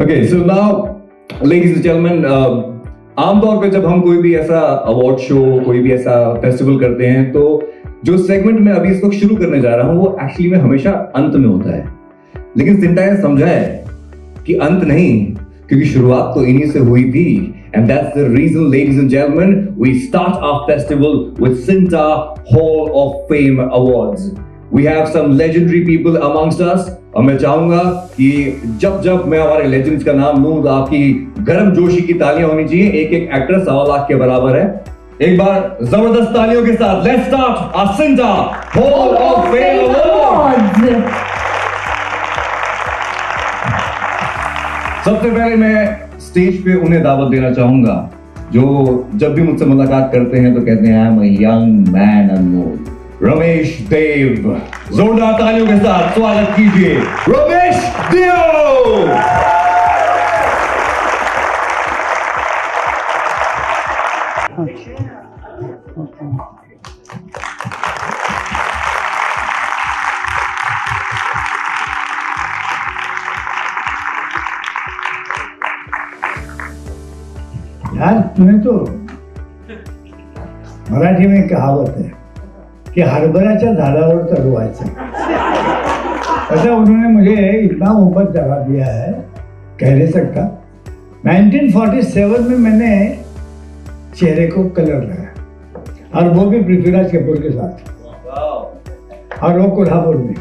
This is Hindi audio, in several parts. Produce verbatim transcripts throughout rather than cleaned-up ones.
Okay, so now, ladies and gentlemen, uh, आमतौर पे जब हम कोई भी ऐसा अवार्ड शो, कोई भी ऐसा फेस्टिवल करते हैं, तो जो सेगमेंट में अभी इसको शुरू करने जा रहा हूं वो एक्चुअली में हमेशा अंत में होता है, लेकिन सिंटा ने समझा है कि अंत नहीं, क्योंकि शुरुआत तो इन्हीं से हुई थी. And that's the reason, ladies and gentlemen, we start our festival with CINTAA hall of fame awards. We have some legendary people amongst us. और मैं चाहूंगा कि जब जब मैं हमारे legends का नाम लूं तो आपकी गर्म जोशी की तालियां होनी चाहिए. एक एक एक्टर सवा लाख के बराबर है. एक बार जबरदस्त तालियों के साथ let's start our Cinta Hall of Fame Awards. सबसे पहले मैं स्टेज पे उन्हें दावत देना चाहूंगा जो जब भी मुझसे मुलाकात करते हैं तो कहते हैं I'm a young man alone. Ramesh Dev, जोरदार तालियों के साथ स्वागत कीजिए रमेश देओ. यार तूने तो मराठी में कहावत है कि हरभराच्या झाडावर चढवायचं, ऐसा उन्होंने मुझे इतना मोहब्बत जगा दिया है, कह नहीं सकता. उन्नीस सौ सैंतालीस में मैंने चेहरे को कलर लगाया और वो भी पृथ्वीराज कपूर के साथ और वो कोल्हापुर में.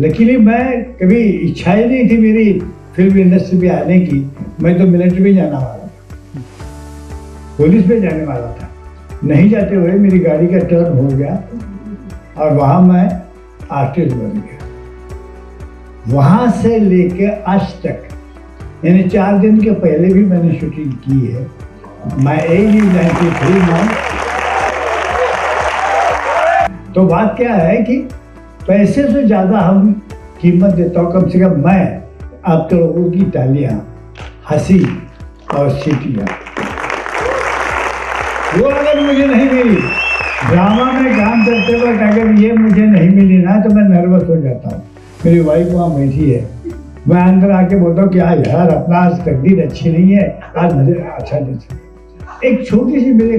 लेकिन मैं कभी इच्छा ही नहीं थी मेरी फिल्म इंडस्ट्री में आने की. मैं तो मिलिट्री में जाना वाला था, पुलिस में जाने वाला था. नहीं जाते हुए मेरी गाड़ी का टर्न हो गया और वहाँ मैं आर्टिस्ट बन गया. वहाँ से लेकर आज तक यानी चार दिन के पहले भी मैंने शूटिंग की है. मैं एज नाइन्टी थ्री में, तो बात क्या है कि पैसे से ज़्यादा हम कीमत देता हूँ. कम से कम मैं आप लोगों की तालियाँ, हंसी और सीटियाँ वो अगर मुझे नहीं मिली, ड्रामा में काम करते वक्त अगर ये मुझे नहीं मिली ना तो मैं नर्वस हो जाता हूँ. मेरी वाइफ वहाँ बैठी है, मैं अंदर आके बोलता हूँ कि आज यार अपना आज तकदीर अच्छी नहीं है, आज मुझे अच्छा नहीं चाहिए. एक छोटी सी मेरे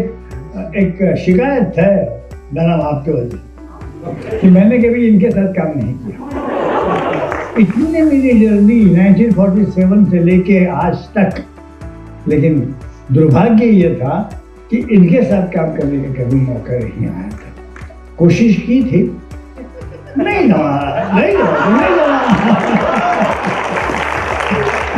एक शिकायत है जनाब आपके वजह कि मैंने कभी इनके साथ काम नहीं किया. इतनी मेरी जर्नी नाइनटीन फोर्टी सेवन से लेके आज तक. लेकिन दुर्भाग्य ये था कि इनके साथ काम करने का कभी मौका नहीं आया था. कोशिश की थी, नहीं ना, नहीं ना, नहीं ना.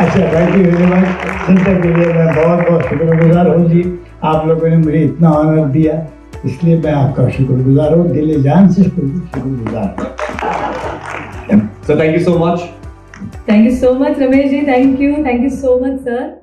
अच्छा भाई, धन्यवाद चिंता के लिए मैं बहुत बहुत शुक्रगुजार हूँ जी. आप लोगों ने मुझे इतना ऑनर दिया, इसलिए मैं आपका शुक्रगुजार हूँ, दिल जान से शुक्रगुजार. So thank you so much. Thank you so much Ramesh ji. Thank you, thank you so much sir.